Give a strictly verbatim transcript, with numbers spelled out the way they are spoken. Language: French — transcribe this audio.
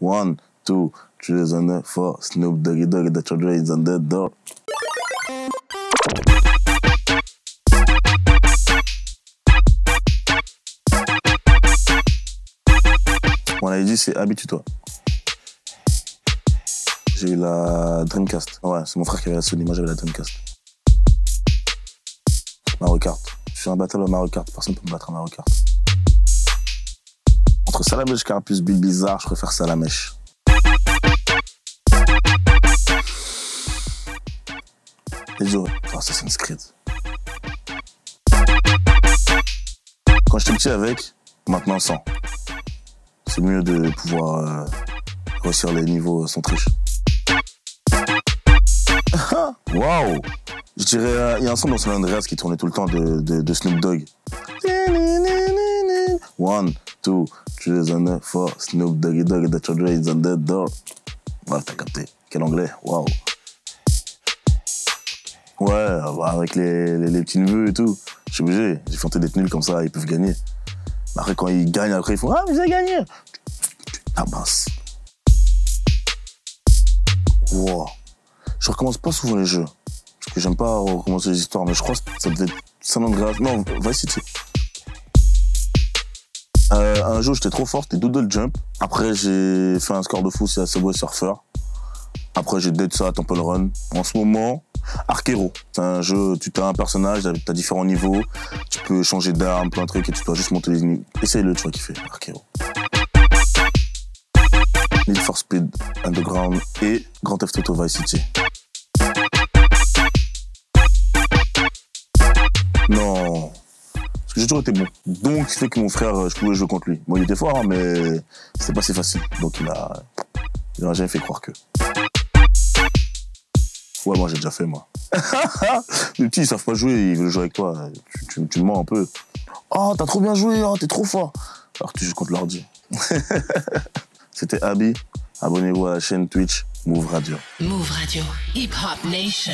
One, two, three is on the four. Snoop Doggy Doggy, the children is on the door. On avait dit c'est habitue-toi. J'ai eu la Dreamcast. Ouais, c'est mon frère qui avait la Sony, moi j'avais la Dreamcast. Mario Kart. Je suis un battle au Mario Kart, personne ne peut me battre à Mario Kart. Entre Salamèche, Carapuce, Bill Bizarre, je préfère Salamèche. Et Joe, Assassin's Creed. Quand j'étais petit avec, maintenant sans. C'est mieux de pouvoir euh, réussir les niveaux sans triche. Waouh! Je dirais, il euh, y a un son dans San Andreas qui tournait tout le temps de, de, de Snoop Dogg. One, two, three, and four. Snoop Doggy Dogg, the children is on the door. Ouais, t'as capté. Quel anglais, waouh! Ouais, avec les, les, les petits neveux et tout. Je suis obligé, j'ai fanté d'être nul comme ça, ils peuvent gagner. Après, quand ils gagnent, après, ils font « Ah, vous avez gagné !» Ah, mince. Wow. Je recommence pas souvent les jeux. Parce que j'aime pas recommencer les histoires, mais je crois que ça devait être San Andreas. Non, Vice City. Euh, un jour, j'étais trop fort, c'était Doodle Jump. Après, j'ai fait un score de fou, c'est à Subway Surfer. Après, j'ai dead ça à Temple Run. En ce moment, Archero. C'est un jeu, tu as un personnage, tu as différents niveaux, tu peux changer d'arme, plein de trucs, et tu dois juste monter les niveaux. Essaye-le, tu vois kiffer, Archero. Need for Speed, Underground et Grand Theft Auto Vice City. Non, parce que j'ai toujours été bon. Donc, c'est fait que mon frère, je pouvais jouer contre lui. Bon, il était fort, hein, mais c'était pas si facile. Donc, il a, il a jamais fait croire que... Ouais, moi j'ai déjà fait, moi. Les petits, ils savent pas jouer, ils veulent jouer avec toi. Tu, tu, tu me mens un peu. Oh, t'as trop bien joué, oh, t'es trop fort. Alors que tu joues contre l'ordi. C'était Abby. Abonnez-vous à la chaîne Twitch Move Radio. Move Radio, Hip Hop Nation.